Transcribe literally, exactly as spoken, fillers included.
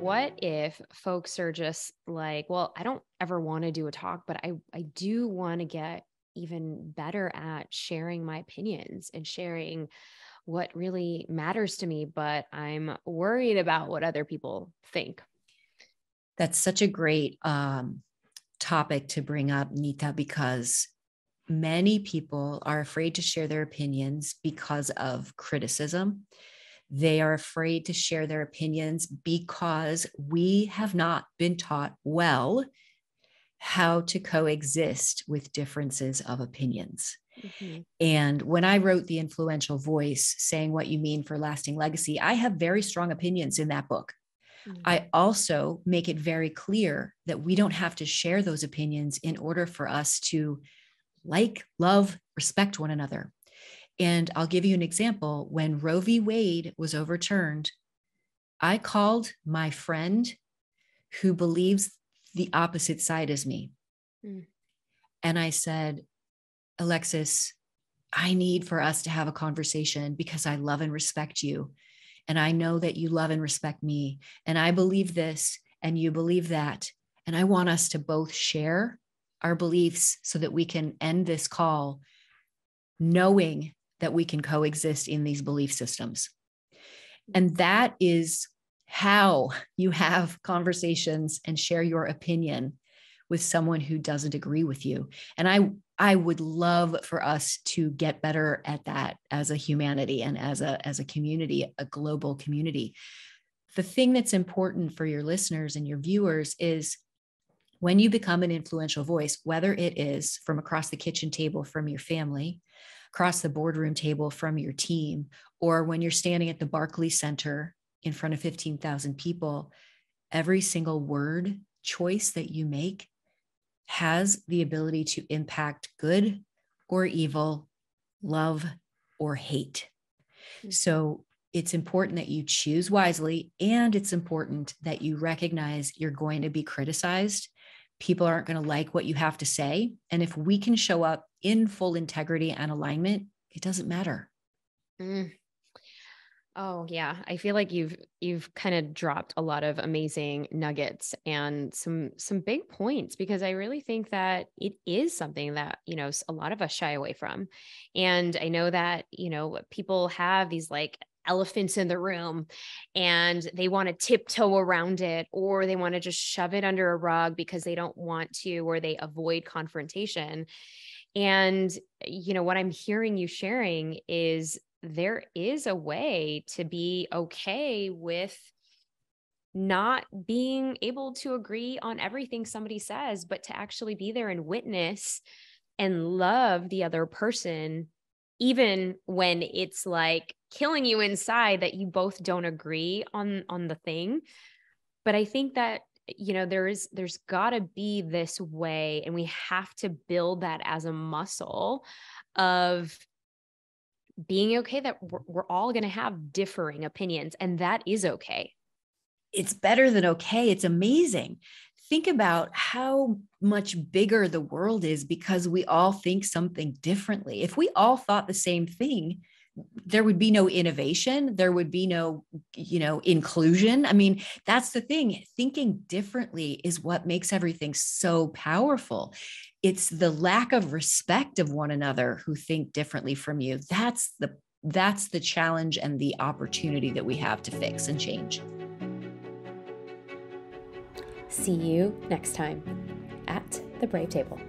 what if folks are just like, well, I don't ever want to do a talk, but I, I do want to get even better at sharing my opinions and sharing what really matters to me, but I'm worried about what other people think. That's such a great um, topic to bring up, Nita, because many people are afraid to share their opinions because of criticism. They are afraid to share their opinions because we have not been taught well how to coexist with differences of opinions. Mm-hmm. And when I wrote The Influential Voice, Saying What You Mean for Lasting Legacy, I have very strong opinions in that book. Mm-hmm. I also make it very clear that we don't have to share those opinions in order for us to like, love, respect one another. And I'll give you an example. When Roe v. Wade was overturned, I called my friend who believes the opposite side as me. Mm. And I said, Alexis, I need for us to have a conversation because I love and respect you. And I know that you love and respect me. And I believe this and you believe that. And I want us to both share our beliefs so that we can end this call knowing that we can coexist in these belief systems. And that is how you have conversations and share your opinion with someone who doesn't agree with you. And I, I would love for us to get better at that as a humanity and as a, as a community, a global community. The thing that's important for your listeners and your viewers is when you become an influential voice, whether it is from across the kitchen table from your family, across the boardroom table from your team, or when you're standing at the Barclay Center in front of fifteen thousand people, every single word choice that you make has the ability to impact good or evil, love or hate. Mm-hmm. So it's important that you choose wisely, and it's important that you recognize you're going to be criticized. People aren't going to like what you have to say. And if we can show up in full integrity and alignment, it doesn't matter. Mm. Oh yeah. I feel like you've, you've kind of dropped a lot of amazing nuggets and some, some big points, because I really think that it is something that, you know, a lot of us shy away from. And I know that, you know, people have these like elephants in the room and they want to tiptoe around it, or they want to just shove it under a rug because they don't want to, or they avoid confrontation. And, you know, what I'm hearing you sharing is there is a way to be okay with not being able to agree on everything somebody says, but to actually be there and witness and love the other person, even when it's like killing you inside that you both don't agree on, on the thing. But I think that, you know, there is, there's gotta be this way, and we have to build that as a muscle of being okay that we're, we're all going to have differing opinions, and that is okay. It's better than okay. It's amazing. Think about how much bigger the world is because we all think something differently. If we all thought the same thing, there would be no innovation. There would be no, you know, inclusion. I mean, that's the thing. Thinking differently is what makes everything so powerful. It's the lack of respect of one another who think differently from you. That's the, that's the challenge and the opportunity that we have to fix and change. See you next time at the Brave Table.